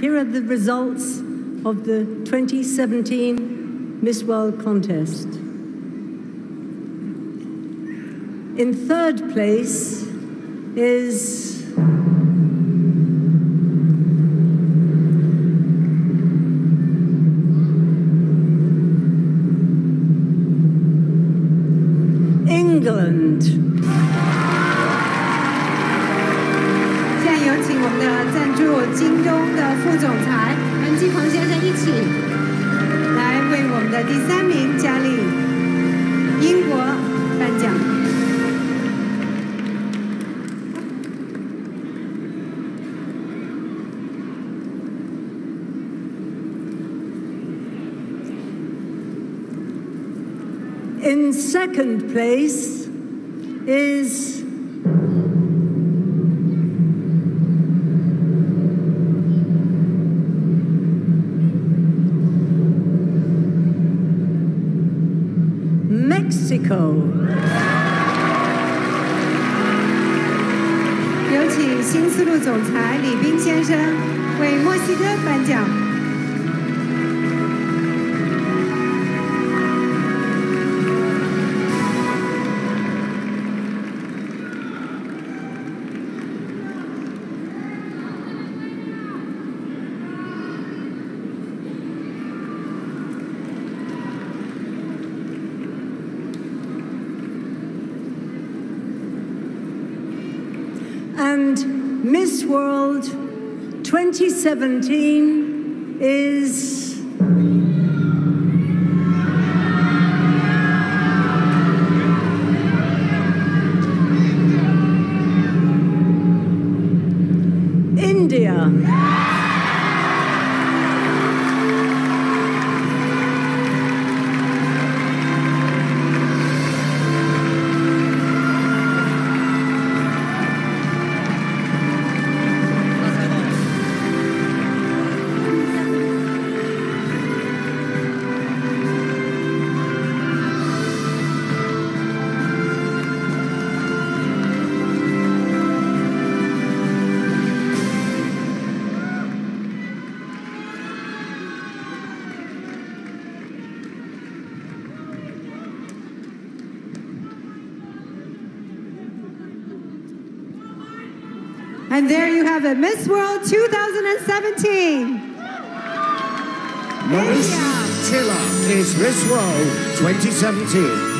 Here are the results of the 2017 Miss World contest. In third place is England. 金东的副总裁 In second place is Mexico. 有请新丝路总裁李斌先生为墨西哥颁奖。 And Miss World 2017 is India. And there you have it, Miss World 2017. Manushi Chhillar is Miss World 2017.